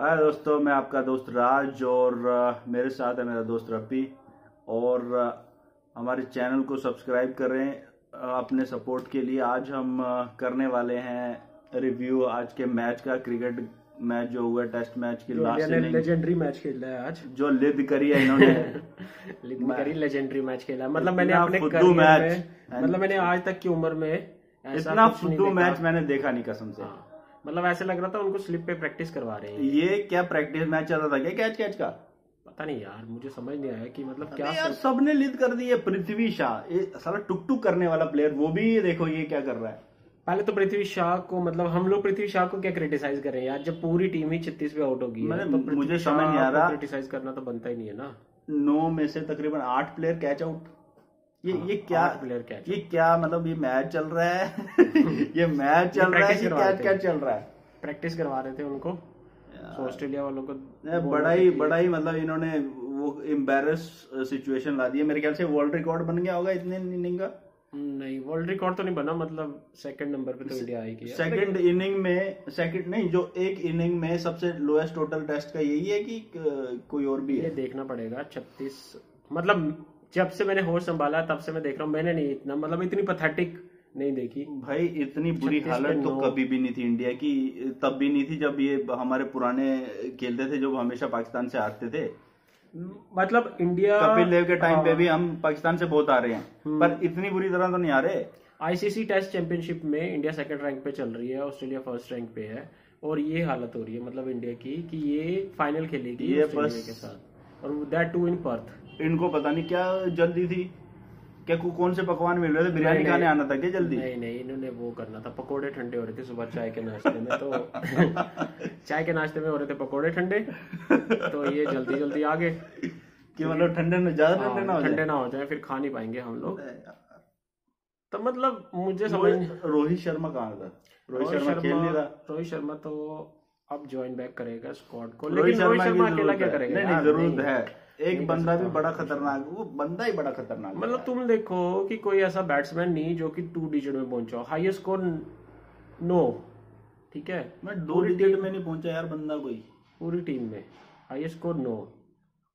हाय दोस्तों, मैं आपका दोस्त राज और मेरे साथ है मेरा दोस्त रफ़ी। और हमारे चैनल को सब्सक्राइब करें अपने सपोर्ट के लिए। आज हम करने वाले हैं रिव्यू आज के मैच का, क्रिकेट मैच जो हुआ टेस्ट मैच की लास्ट इनिंग। लेजेंडरी मैच खेला है आज, जो लिद करी है इन्होंने लिद करी, लेजेंडरी मैच खेला। मतलब मैंने अपने फुद्दू मैच, मतलब मैंने आज तक की उम्र में इतना फुद्दू मैच मैंने देखा नहीं कसम से। मतलब ऐसे लग रहा था उनको स्लिप पे प्रैक्टिस करवा रहे हैं। ये क्या प्रैक्टिस मैच चल रहा था क्या, कैच कैच का? पता नहीं यार, मुझे समझ नहीं आया कि मतलब क्या यार, सबने लीड कर दी है। पृथ्वी शाह, ये सारा टुक टुक करने वाला प्लेयर, वो भी देखो ये क्या कर रहा है। पहले तो पृथ्वी शाह को, मतलब हम लोग पृथ्वी शाह को क्या क्रिटिसाइज कर रहे हैं यार, जब पूरी टीम ही 36 पे आउट होगी। मतलब मुझे समझ नहीं आ रहा, क्रिटिसाइज करना तो बनता ही नहीं है ना। 9 में से तकरीबन 8 प्लेयर कैच आउट। ये क्या प्लेयर कैच, ये क्या मतलब, ये मैच चल रहा है ये मैच चल रहा है, कैच कैच चल रहा है। प्रैक्टिस करवा रहे थे उनको, ऑस्ट्रेलिया वालों को। बड़ा ही मतलब इन्होंने वो एम्बैरस सिचुएशन ला दी है। मेरे ख्याल से वर्ल्ड रिकॉर्ड बन गया होगा इतने इनिंग का। नहीं, वर्ल्ड रिकॉर्ड तो नहीं बना, मतलब सेकंड नंबर पे तो इंडिया आई। सेकंड इनिंग में सेकंड नहीं, जो एक इनिंग में सबसे लोएस्ट टोटल टेस्ट का यही है कि कोई और भी है? देखना पड़ेगा। 36 मतलब जब से मैंने होश संभाला तब से मैं देख रहा हूँ, मैंने नहीं इतना, मतलब इतनी पैथेटिक नहीं देखी भाई। इतनी बुरी हालत तो कभी भी नहीं थी इंडिया की, तब भी नहीं थी जब ये हमारे पुराने खेलते थे जो हमेशा पाकिस्तान से हारते थे। मतलब इंडिया कपिल देव के टाइम पे भी हम पाकिस्तान से बहुत आ रहे हैं, पर इतनी बुरी तरह तो नहीं आ रहे। आईसीसी टेस्ट चैंपियनशिप में इंडिया सेकंड रैंक पे चल रही है, ऑस्ट्रेलिया फर्स्ट रैंक पे है, और ये हालत हो रही है मतलब इंडिया की कि ये फाइनल खेलेगी ऑस्ट्रेलिया के साथ, और दैट टू इन पर्थ। इनको पता नहीं क्या जल्दी थी, क्या कौन से पकवान मिल रहे थे? बिरयानी खाने आना था क्या जल्दी? नहीं नहीं, इन्होंने वो करना था, पकोड़े ठंडे हो रहे थे सुबह चाय के नाश्ते में तो चाय के नाश्ते में हो रहे थे पकोड़े ठंडे, तो ये जल्दी जल्दी आ गए कि मतलब ठंडे ज्यादा ठंडे ना हो जाए, फिर खा नहीं पाएंगे हम लोग। तो मतलब मुझे समझ, रोहित शर्मा कहाँ था? रोहित शर्मा तो अब ज्वाइन बैक करेगा स्क्वाड को, लेकिन रोहित शर्मा अकेला क्या करेगा? नहीं, जरूरत है एक बंदा भी बड़ा खतरनाक, वो बंदा ही बड़ा खतरनाक। मतलब तुम देखो कि कोई ऐसा बैट्समैन नहीं जो कि 2 डिजिट में पहुंचा, हाईएस्ट स्कोर 9, ठीक है, मैं 2 डिजिट में नहीं पहुंचा यार बंदा कोई, पूरी टीम में हाईएस्ट स्कोर 9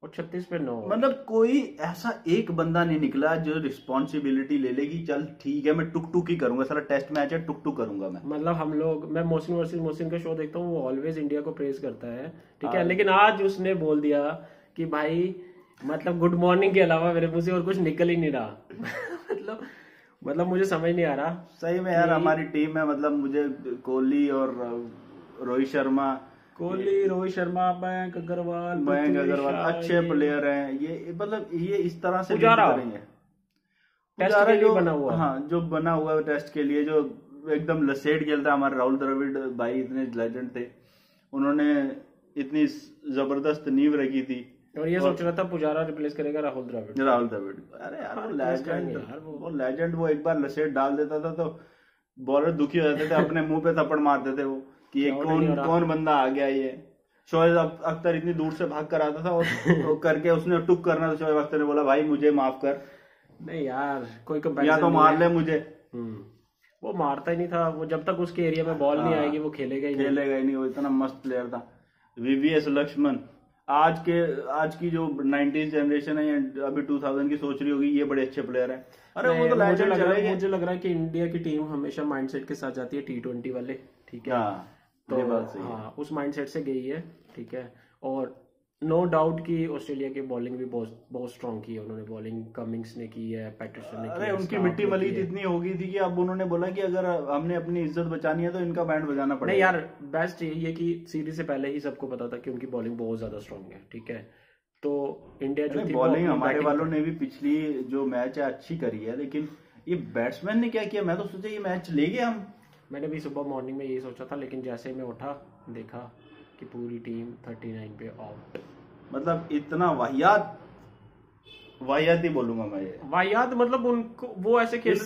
और 36 पे 9। मतलब कोई ऐसा एक बंदा नहीं निकला जो रिस्पॉन्सिबिलिटी ले लेगी, चल ठीक है मैं टुक टुक ही करूंगा, सारा टेस्ट मैच है टुक टुक करूंगा मैं। मतलब हम लोग, मैं मोहसिन वर्सेस मोहसिन का शो देखता हूँ, वो ऑलवेज इंडिया को प्रेज करता है, ठीक है, लेकिन आज उसने बोल दिया कि भाई मतलब गुड मॉर्निंग के अलावा मेरे मुंह से और कुछ निकल ही नहीं रहा मतलब मुझे समझ नहीं आ रहा सही में यार। हमारी टीम है, मतलब मुझे कोहली और रोहित शर्मा, मयंक अग्रवाल अच्छे प्लेयर हैं। ये मतलब ये इस तरह से पुजारा जो बना हुआ है टेस्ट के लिए, जो एकदम लसेट खेलता है। हमारे राहुल द्रविड़ भाई इतने लेजेंड थे, उन्होंने इतनी जबरदस्त नींव रखी थी, और ये सोच रहा था पुजारा रिप्लेस करेगा राहुल द्रविड़। अरे यार वो लेजेंड, वो एक बार लसेट डाल देता था तो बॉलर दुखी हो जाते थे अपने मुंह पे थप्पड़ मारते थे वो, कि ये कौन बंदा आ गया। ये शोएब अख्तर इतनी दूर से भाग कर आता था और करके उसने टुक करना, तो शोएब अख्तर ने बोला भाई मुझे माफ कर। नहीं यार, कोई या तो मार ले मुझे, वो मारता ही नहीं था। वो जब तक उसके एरिया में बॉल नहीं आएगी वो खेलेगा ही नहीं। वो इतना मस्त प्लेयर था। VVS लक्ष्मण, आज की जो 90s जनरेशन है अभी 2000 की सोच रही होगी, ये बड़े अच्छे प्लेयर हैं। अरे वो तो मुझे लग रहा है कि इंडिया की टीम हमेशा माइंडसेट के साथ जाती है T20 वाले, ठीक है, तो बात सही है। उस माइंडसेट से गई है, ठीक है, और नो डाउट कि ऑस्ट्रेलिया की बॉलिंग भी बहुत बहुत स्ट्रांग की है उन्होंने। बॉलिंग कमिंस ने की है, पैटरसन ने की है। उनकी मिट्टी वाली जितनी हो गई थी कि अब उन्होंने बोला कि अगर हमने अपनी इज्जत बचानी है तो इनका बैंड बजाना पड़ेगा। नहीं यार, बेस्ट यही है कि सीरीज से पहले ही सबको पता था कि उनकी बॉलिंग बहुत ज्यादा स्ट्रांग है, ठीक है, तो इंडिया जो बॉलिंग हमारे वालों ने भी पिछली जो मैच है अच्छी करी है, लेकिन ये बैट्समैन ने क्या किया, मैं तो सोचा ये मैच ले गए हम। मैंने भी सुबह मॉर्निंग में यही सोचा था, लेकिन जैसे ही मैं उठा देखा कि पूरी टीम 39 पे आउट। मतलब इतना वाहियात ही बोलूंगा मैं, वाहियात मतलब उनको वो ऐसे खेल रहे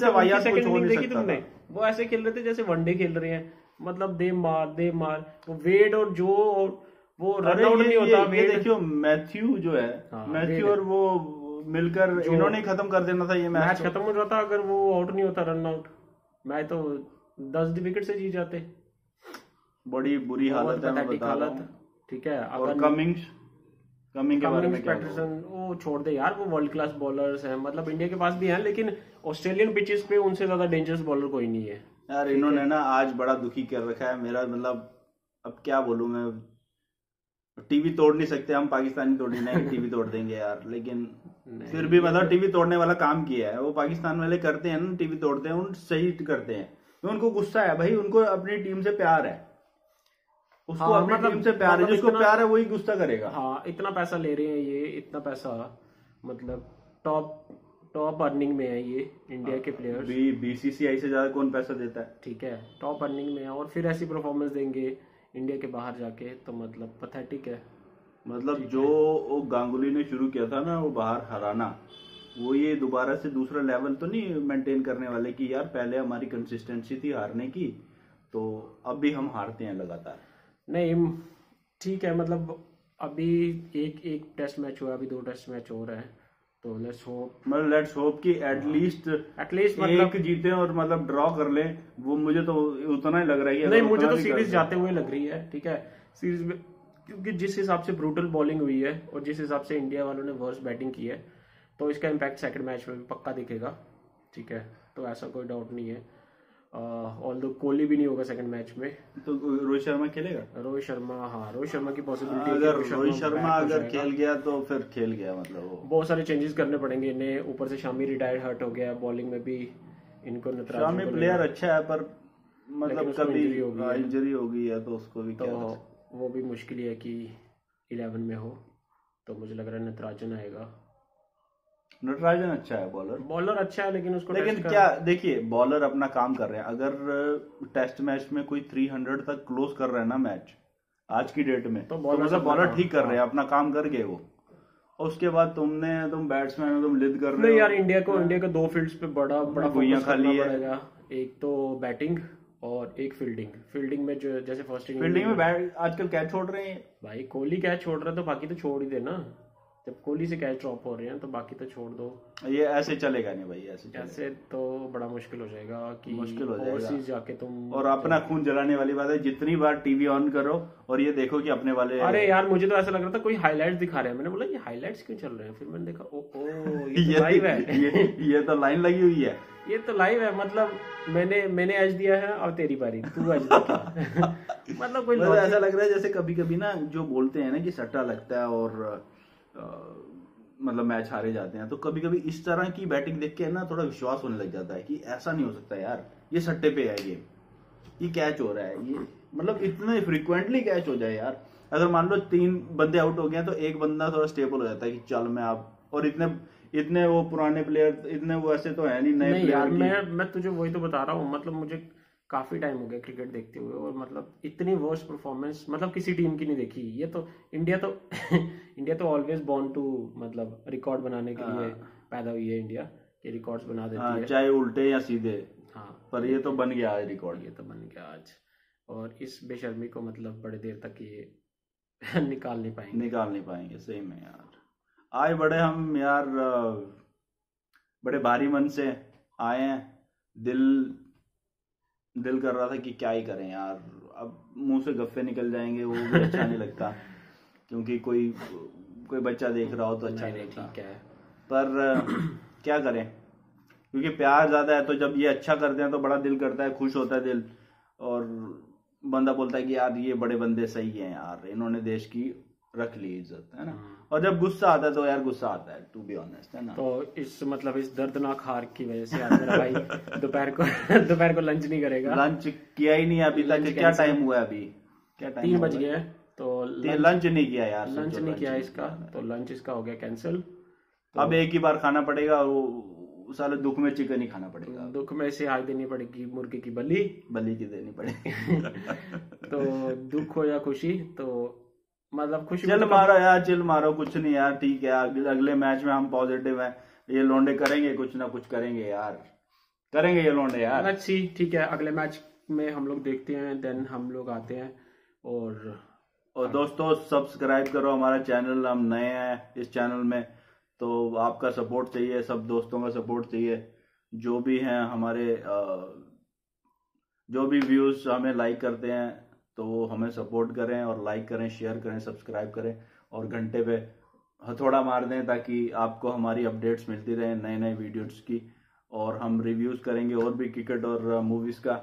थे जैसे वनडे खेल रहे हैं। मतलब दे मार वेड और जो, और वो रन आउट नहीं होता। देखियो मैथ्यू जो है, मैथ्यू और वो मिलकर इन्होंने खत्म कर देना था ये मैच, खत्म हो जाता अगर वो आउट नहीं होता, रन आउट। मैं तो 10 विकेट से जीत जाते। बड़ी बुरी हालत है, मैं बता रहा हूं। ठीक है। और कमिंग्स के बारे में वो छोड़ दे यार, वो वर्ल्ड क्लास बॉलर्स हैं, मतलब इंडिया के पास भी हैं, लेकिन ऑस्ट्रेलियन पिचेस पे उनसे ज्यादा डेंजरस बॉलर कोई नहीं है यार। इन्होंने ना आज बड़ा दुखी कर रखा है मेरा, मतलब अब क्या बोलूं मैं, टीवी तोड़ नहीं सकते हम पाकिस्तानी, तोड़ने नहीं टीवी तोड़ देंगे यार, लेकिन फिर भी मतलब टीवी तोड़ने वाला काम किया है वो पाकिस्तान वाले, करते हैं ना टीवी तोड़ते हैं, उन सही करते हैं, उनको गुस्सा है भाई, उनको अपनी टीम से प्यार है, उसको अपनी टीम से प्यार है, जिसको प्यार है वही गुस्सा करेगा। हाँ, इतना पैसा ले रहे हैं ये, इतना पैसा मतलब टॉप अर्निंग में है ये इंडिया के प्लेयर्स, बीसीसीआई से ज्यादा कौन पैसा देता है, ठीक है, टॉप अर्निंग में है, और फिर ऐसी परफॉर्मेंस देंगे इंडिया के बाहर जाके, तो मतलब पैथेटिक है। मतलब जो गांगुली ने शुरू किया था ना वो बाहर हराना, वो ये दोबारा से दूसरा लेवल तो नहीं मेंटेन करने वाले कि यार पहले हमारी कंसिस्टेंसी थी हारने की, तो अब भी हम हारते हैं लगातार। नहीं ठीक है, मतलब अभी एक टेस्ट मैच हुआ, अभी 2 टेस्ट मैच हो रहे हैं, तो लेट्स होप कि एटलीस्ट मतलब जीते और मतलब ड्रॉ कर ले, वो मुझे तो उतना ही लग रही है। नहीं, मुझे तो सीरीज जाते हुए लग रही है, ठीक है, सीरीज में, क्योंकि जिस हिसाब से ब्रूटल बॉलिंग हुई है और जिस हिसाब से इंडिया वालों ने वर्स्ट बैटिंग की है, तो इसका इम्पैक्ट सेकंड मैच में भी पक्का दिखेगा, ठीक है, तो ऐसा कोई डाउट नहीं है। ऑल दो कोहली भी नहीं होगा सेकंड मैच में, तो रोहित शर्मा खेलेगा। रोहित शर्मा की पॉसिबिलिटी, अगर रोहित शर्मा खेल गया तो फिर खेल गया, मतलब बहुत सारे चेंजेस करने पड़ेंगे इन्हें, ऊपर से शामी रिटायर्ड हर्ट हो गया, बॉलिंग में भी इनको नटराजन, शामी प्लेयर अच्छा है पर मतलब कभी इंजरी होगी या तो उसको भी, वो भी मुश्किल है कि 11 में हो, तो मुझे लग रहा है नटराजन आएगा। नटराजन अच्छा है बॉलर अच्छा है, लेकिन उसको क्या, देखिए बॉलर अपना काम कर रहे हैं, अगर टेस्ट मैच में कोई 300 तक क्लोज कर रहा है ना मैच आज की डेट में, तो बॉलर ठीक कर रहे हैं अपना काम करके वो, और उसके बाद तुम बैट्समैन हो, तुम लिड कर रहे हो यार। इंडिया को 2 फील्ड्स पे बड़ा भूया खाली है, एक तो बैटिंग और एक फील्डिंग में, जो जैसे फर्स्ट इनिंग फील्डिंग में आजकल कैच छोड़ रहे हैं भाई, कोहली कैच छोड़ रहा है तो बाकी तो छोड़ ही देना, जब कोहली से कैच ड्रॉप हो रहे हैं तो बाकी तो छोड़ दो, ये ऐसे चलेगा नहीं भाई, ऐसे तो बड़ा मुश्किल हो जाएगा कि ओवरसीज जाके तुम, और अपना खून जलाने वाली बात है, जितनी बार टीवी ऑन करो और ये देखो कि अपने वाले, अरे यार मुझे तो ऐसा लग रहा था कोई हाईलाइट्स दिखा रहे हैं, मैंने बोला ये हाईलाइट्स क्यों चल रहे हैं, फिर मैंने देखा ओ लाइव है, ये तो लाइन लगी हुई है, ये तो लाइव है, मतलब मैंने आज दिया है और तेरी बारी तू आज मतलब कोई ऐसा लग रहा है जैसे कभी कभी ना जो बोलते हैं ना कि सट्टा लगता है और मतलब मैच हारे जाते हैं, तो कभी कभी इस तरह की बैटिंग देख के ना थोड़ा विश्वास होने लग जाता है कि ऐसा नहीं हो सकता यार, ये सट्टे पे है, ये कैच हो रहा है, ये मतलब इतने फ्रीक्वेंटली कैच हो जाए यार, अगर मान लो 3 बंदे आउट हो गए तो एक बंदा थोड़ा स्टेबल हो जाता है कि चल मैं आप, और इतने वो पुराने प्लेयर, इतने वो ऐसे तो है नहीं नए प्लेयर। मैं तुझे वही तो बता रहा हूँ, मतलब मुझे काफी टाइम हो गया क्रिकेट देखते हुए, और मतलब इतनी वर्स्ट परफॉर्मेंस मतलब किसी टीम की नहीं देखी, ये तो इंडिया तो ऑलवेज बॉर्न टू मतलब रिकॉर्ड बनाने के लिए पैदा हुई है इंडिया, ये रिकॉर्ड्स बना देती है चाहे उल्टे या सीधे, हाँ पर ये तो बन गया आज रिकॉर्ड, ये तो बन गया आज, और इस बेशर्मी को मतलब बड़े देर तक ये निकाल नहीं पाएंगे सही में यार। आज बड़े हम यार बड़े भारी मन से आए हैं, दिल कर रहा था कि क्या ही करें यार, अब मुंह से गफ्फे निकल जाएंगे, वो भी अच्छा नहीं लगता, क्योंकि कोई बच्चा देख रहा हो तो अच्छा नहीं लगता, ठीक है, पर क्या करें, क्योंकि प्यार ज्यादा है, तो जब ये अच्छा करते हैं तो बड़ा दिल करता है, खुश होता है दिल, और बंदा बोलता है कि यार ये बड़े बंदे सही हैं यार, इन्होंने देश की रख ली इज्जत, है ना, और जब गुस्सा आता है तो यार गुस्सा आता है टू बी ऑनेस्ट, है ना, तो इस मतलब इस दर्दनाक हार की वजह से यार मेरा भाई दोपहर को लंच नहीं करेगा, लंच किया ही नहीं अभी तक, क्या टाइम हुआ है अभी, क्या टाइम 3 बज गया है, तो लंच नहीं किया यार, लंच नहीं किया इसका, तो लंच इसका हो गया कैंसिल, अब एक ही बार खाना पड़ेगा, और साले दुख में चिकन ही खाना पड़ेगा, दुख में इसे हाथ देनी पड़ेगी, मुर्गे की बलि की देनी पड़ेगी, तो दुख हो या खुशी, तो मतलब खुशी चिल मारो कुछ नहीं यार, ठीक है, अगले मैच में हम पॉजिटिव हैं, ये लोंडे करेंगे कुछ ना कुछ, करेंगे ये लोंडे यार, अच्छी ठीक है, अगले मैच में हम लोग देखते हैं, देन हम लोग आते हैं, और दोस्तों सब्सक्राइब करो हमारा चैनल, हम नए हैं इस चैनल में, तो आपका सपोर्ट चाहिए, सब दोस्तों का सपोर्ट चाहिए, जो भी हैं हमारे, जो भी व्यूज हमें लाइक करते हैं तो हमें सपोर्ट करें और लाइक करें, शेयर करें, सब्सक्राइब करें और घंटे पे हथौड़ा मार दें ताकि आपको हमारी अपडेट्स मिलती रहें नए नए वीडियोज़ की। और हम रिव्यूज़ करेंगे और भी क्रिकेट और मूवीज़ का।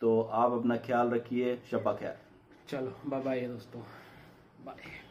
तो आप अपना ख्याल रखिए। शब्बा खैर। चलो बाय बाय दोस्तों, बाय।